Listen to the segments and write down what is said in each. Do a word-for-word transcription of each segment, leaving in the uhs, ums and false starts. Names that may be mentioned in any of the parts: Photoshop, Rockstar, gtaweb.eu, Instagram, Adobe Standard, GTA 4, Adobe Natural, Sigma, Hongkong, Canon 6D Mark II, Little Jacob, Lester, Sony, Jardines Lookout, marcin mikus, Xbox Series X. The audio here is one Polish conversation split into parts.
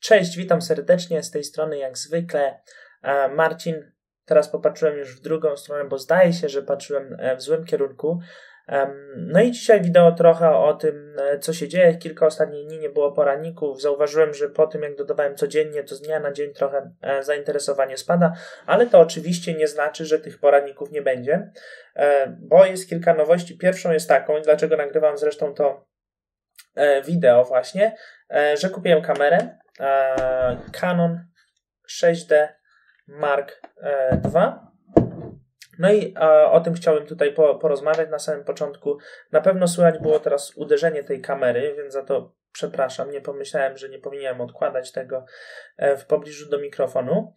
Cześć, witam serdecznie, z tej strony jak zwykle Marcin. Teraz popatrzyłem już w drugą stronę, bo zdaje się, że patrzyłem w złym kierunku. No i dzisiaj wideo trochę o tym, co się dzieje. Kilka ostatnich dni nie było poranników. Zauważyłem, że po tym jak dodawałem codziennie, to z dnia na dzień trochę zainteresowanie spada, ale to oczywiście nie znaczy, że tych poranników nie będzie, bo jest kilka nowości. Pierwszą jest taką, dlaczego nagrywam zresztą to wideo właśnie, że kupiłem kamerę Canon sześć D Mark dwa. No i a, o tym chciałem tutaj po, porozmawiać na samym początku. Na pewno słychać było teraz uderzenie tej kamery, więc za to przepraszam. Nie pomyślałem, że nie powinienem odkładać tego e, w pobliżu do mikrofonu.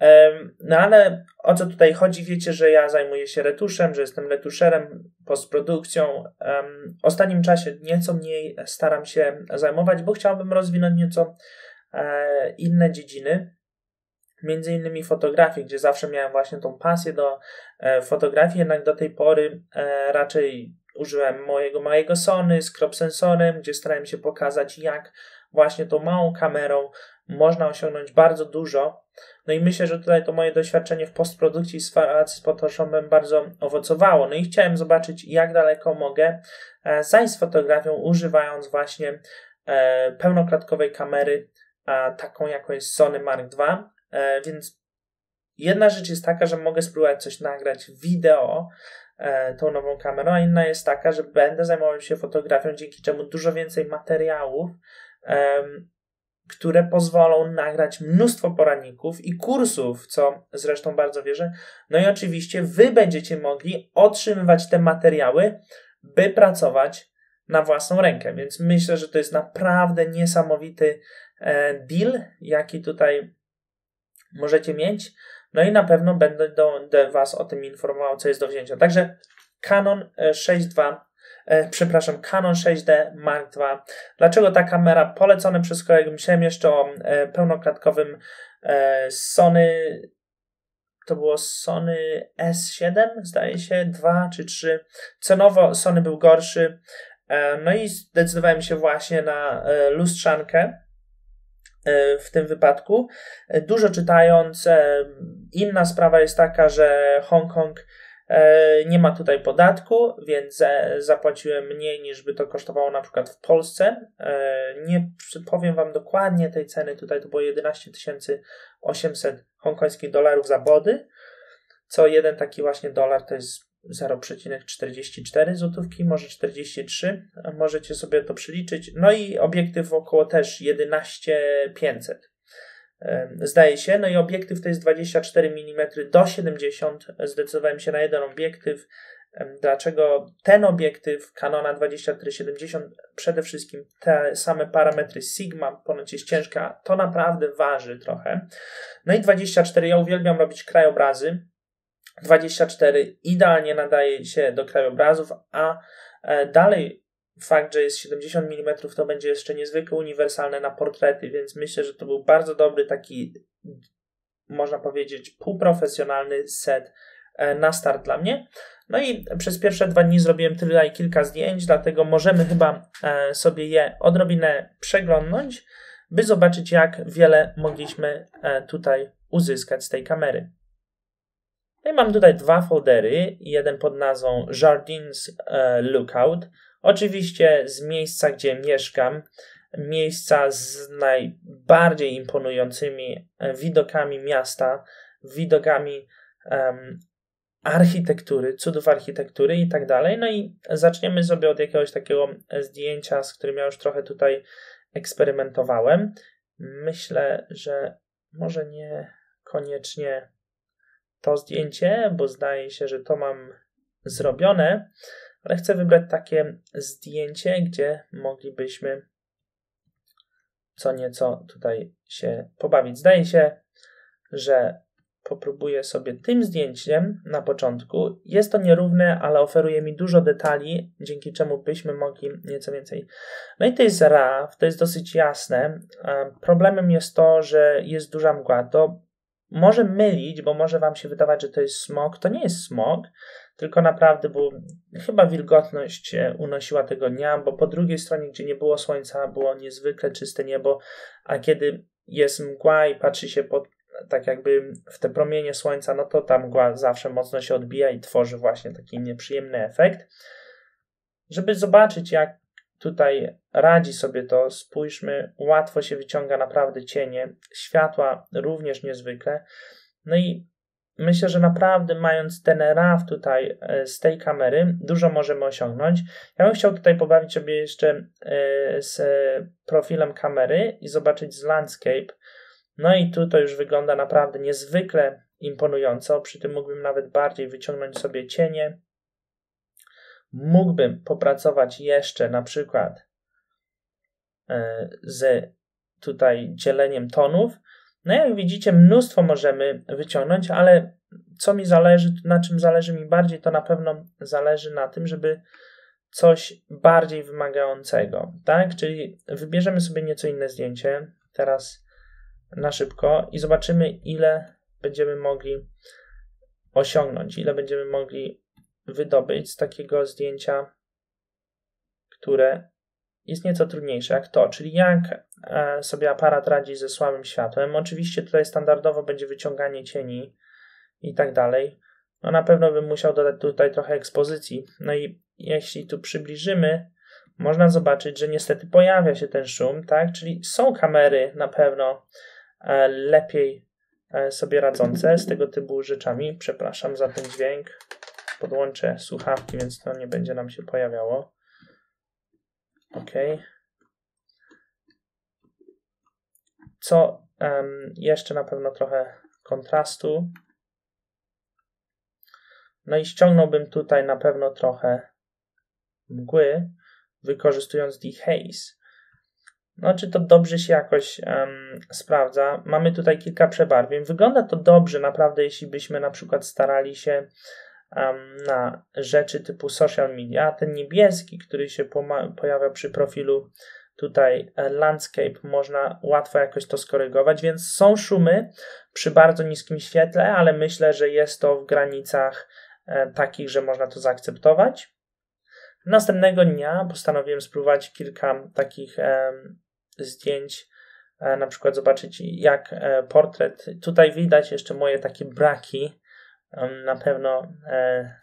E, no ale o co tutaj chodzi? Wiecie, że ja zajmuję się retuszem, że jestem retuszerem, postprodukcją. E, w ostatnim czasie nieco mniej staram się zajmować, bo chciałbym rozwinąć nieco e, inne dziedziny. Między innymi fotografii, gdzie zawsze miałem właśnie tą pasję do e, fotografii, jednak do tej pory e, raczej użyłem mojego małego Sony z crop sensorem, gdzie starałem się pokazać, jak właśnie tą małą kamerą można osiągnąć bardzo dużo. No i myślę, że tutaj to moje doświadczenie w postprodukcji z, z Photoshopem bardzo owocowało. No i chciałem zobaczyć, jak daleko mogę e, zajść z fotografią, używając właśnie e, pełnoklatkowej kamery, a, taką jaką jest Sony Mark dwa. Więc jedna rzecz jest taka, że mogę spróbować coś nagrać wideo e, tą nową kamerą, a inna jest taka, że będę zajmował się fotografią, dzięki czemu dużo więcej materiałów, e, które pozwolą nagrać mnóstwo poranników i kursów, co zresztą bardzo wierzę. No i oczywiście wy będziecie mogli otrzymywać te materiały, by pracować na własną rękę, więc myślę, że to jest naprawdę niesamowity e, deal, jaki tutaj możecie mieć, no i na pewno będę do, do Was o tym informował, co jest do wzięcia. Także Canon sześć dwa, e, przepraszam, Canon sześć D Mark dwa. Dlaczego ta kamera? Polecone przez kolegę. Myślałem jeszcze o e, pełnoklatkowym e, Sony, to było Sony S siedem, zdaje się, dwa czy trzy. Cenowo Sony był gorszy, e, no i zdecydowałem się właśnie na e, lustrzankę. W tym wypadku dużo czytając. Inna sprawa jest taka, że Hongkong nie ma tutaj podatku, więc zapłaciłem mniej niż by to kosztowało na przykład w Polsce. Nie powiem Wam dokładnie tej ceny, tutaj to było jedenaście tysięcy osiemset hongkońskich dolarów za body, co jeden taki właśnie dolar to jest zero przecinek czterdzieści cztery złotówki, może czterdzieści trzy, możecie sobie to przeliczyć. No i obiektyw około też jedenaście tysięcy pięćset, zdaje się. No i obiektyw to jest dwadzieścia cztery milimetrów do siedemdziesięciu. Zdecydowałem się na jeden obiektyw. Dlaczego ten obiektyw Canona dwadzieścia cztery siedemdziesiąt? Przede wszystkim te same parametry Sigma, ponoć jest ciężka, to naprawdę waży trochę. No i dwadzieścia cztery, ja uwielbiam robić krajobrazy. dwadzieścia cztery idealnie nadaje się do krajobrazów, a dalej fakt, że jest siedemdziesiąt milimetrów, to będzie jeszcze niezwykle uniwersalne na portrety, więc myślę, że to był bardzo dobry taki, można powiedzieć, półprofesjonalny set na start dla mnie. No i przez pierwsze dwa dni zrobiłem tyle i kilka zdjęć, dlatego możemy chyba sobie je odrobinę przeglądnąć, by zobaczyć, jak wiele mogliśmy tutaj uzyskać z tej kamery. No i mam tutaj dwa foldery, jeden pod nazwą Jardines Lookout, oczywiście z miejsca, gdzie mieszkam, miejsca z najbardziej imponującymi widokami miasta, widokami um, architektury, cudów architektury i tak dalej. No i zaczniemy sobie od jakiegoś takiego zdjęcia, z którym ja już trochę tutaj eksperymentowałem. Myślę, że może nie koniecznie to zdjęcie, bo zdaje się, że to mam zrobione, ale chcę wybrać takie zdjęcie, gdzie moglibyśmy co nieco tutaj się pobawić. Zdaje się, że popróbuję sobie tym zdjęciem na początku. Jest to nierówne, ale oferuje mi dużo detali, dzięki czemu byśmy mogli nieco więcej. No i to jest R A W, to jest dosyć jasne. Problemem jest to, że jest duża mgła. To może mylić, bo może Wam się wydawać, że to jest smog. To nie jest smog, tylko naprawdę, bo chyba wilgotność się unosiła tego dnia, bo po drugiej stronie, gdzie nie było słońca, było niezwykle czyste niebo, a kiedy jest mgła i patrzy się pod, tak jakby w te promienie słońca, no to ta mgła zawsze mocno się odbija i tworzy właśnie taki nieprzyjemny efekt. Żeby zobaczyć, jak tutaj radzi sobie to, spójrzmy, łatwo się wyciąga naprawdę cienie, światła również niezwykle. No i myślę, że naprawdę mając ten R A W tutaj z tej kamery, dużo możemy osiągnąć. Ja bym chciał tutaj pobawić sobie jeszcze z profilem kamery i zobaczyć z landscape. No i tu to już wygląda naprawdę niezwykle imponująco. Przy tym mógłbym nawet bardziej wyciągnąć sobie cienie. Mógłbym popracować jeszcze na przykład z tutaj dzieleniem tonów. No jak widzicie, mnóstwo możemy wyciągnąć, ale co mi zależy, na czym zależy mi bardziej, to na pewno zależy na tym, żeby coś bardziej wymagającego, tak? Czyli wybierzemy sobie nieco inne zdjęcie, teraz na szybko i zobaczymy, ile będziemy mogli osiągnąć, ile będziemy mogli wydobyć z takiego zdjęcia, które jest nieco trudniejsze jak to, czyli jak sobie aparat radzi ze słabym światłem. Oczywiście tutaj standardowo będzie wyciąganie cieni i tak dalej. No na pewno bym musiał dodać tutaj trochę ekspozycji. No i jeśli tu przybliżymy, można zobaczyć, że niestety pojawia się ten szum, tak? Czyli są kamery na pewno lepiej sobie radzące z tego typu rzeczami. Przepraszam za ten dźwięk. Podłączę słuchawki, więc to nie będzie nam się pojawiało. OK. Co um, jeszcze na pewno trochę kontrastu. No i ściągnąłbym tutaj na pewno trochę mgły, wykorzystując dehaze. No czy to dobrze się jakoś um, sprawdza? Mamy tutaj kilka przebarwień. Wygląda to dobrze naprawdę, jeśli byśmy na przykład starali się na rzeczy typu social media. Ten niebieski, który się pojawia przy profilu tutaj landscape, można łatwo jakoś to skorygować, więc są szumy przy bardzo niskim świetle, ale myślę, że jest to w granicach e, takich, że można to zaakceptować. Następnego dnia postanowiłem spróbować kilka takich e, zdjęć, e, na przykład zobaczyć jak e, portret. Tutaj widać jeszcze moje takie braki. Na pewno e,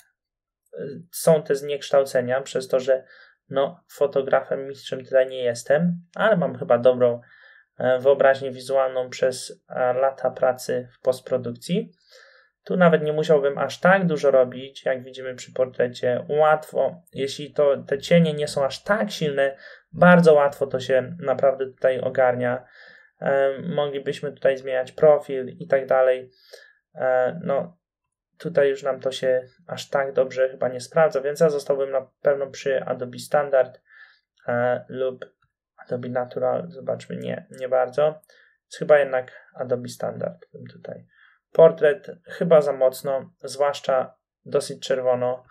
są te zniekształcenia przez to, że no, fotografem mistrzem tyle nie jestem, ale mam chyba dobrą e, wyobraźnię wizualną przez e, lata pracy w postprodukcji. Tu nawet nie musiałbym aż tak dużo robić, jak widzimy przy portrecie. Łatwo, jeśli to, te cienie nie są aż tak silne, bardzo łatwo to się naprawdę tutaj ogarnia. E, moglibyśmy tutaj zmieniać profil i tak dalej. E, no, Tutaj już nam to się aż tak dobrze chyba nie sprawdza, więc ja zostałbym na pewno przy Adobe Standard e, lub Adobe Natural. Zobaczmy, nie, nie bardzo. Więc chyba jednak Adobe Standard tutaj. Portret chyba za mocno, zwłaszcza dosyć czerwono,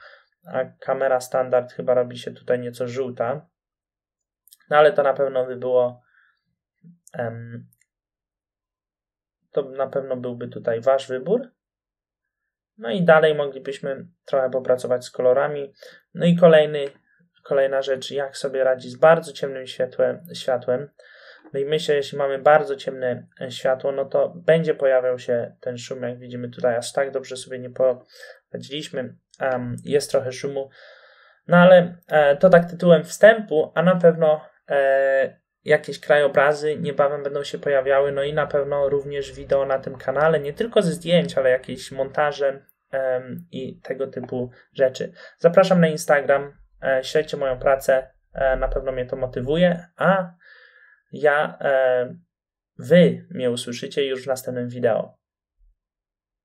a kamera standard chyba robi się tutaj nieco żółta. No ale to na pewno by było... Em, to na pewno byłby tutaj wasz wybór. No i dalej moglibyśmy trochę popracować z kolorami. No i kolejny, kolejna rzecz, jak sobie radzi z bardzo ciemnym światłem, światłem. No i myślę, jeśli mamy bardzo ciemne światło, no to będzie pojawiał się ten szum, jak widzimy tutaj. Aż tak dobrze sobie nie poradziliśmy. Um, jest trochę szumu. No ale e, to tak tytułem wstępu, a na pewno e, jakieś krajobrazy niebawem będą się pojawiały, no i na pewno również wideo na tym kanale, nie tylko ze zdjęć, ale jakieś montaże um, i tego typu rzeczy. Zapraszam na Instagram, e, śledźcie moją pracę, e, na pewno mnie to motywuje, a ja, e, wy mnie usłyszycie już w następnym wideo.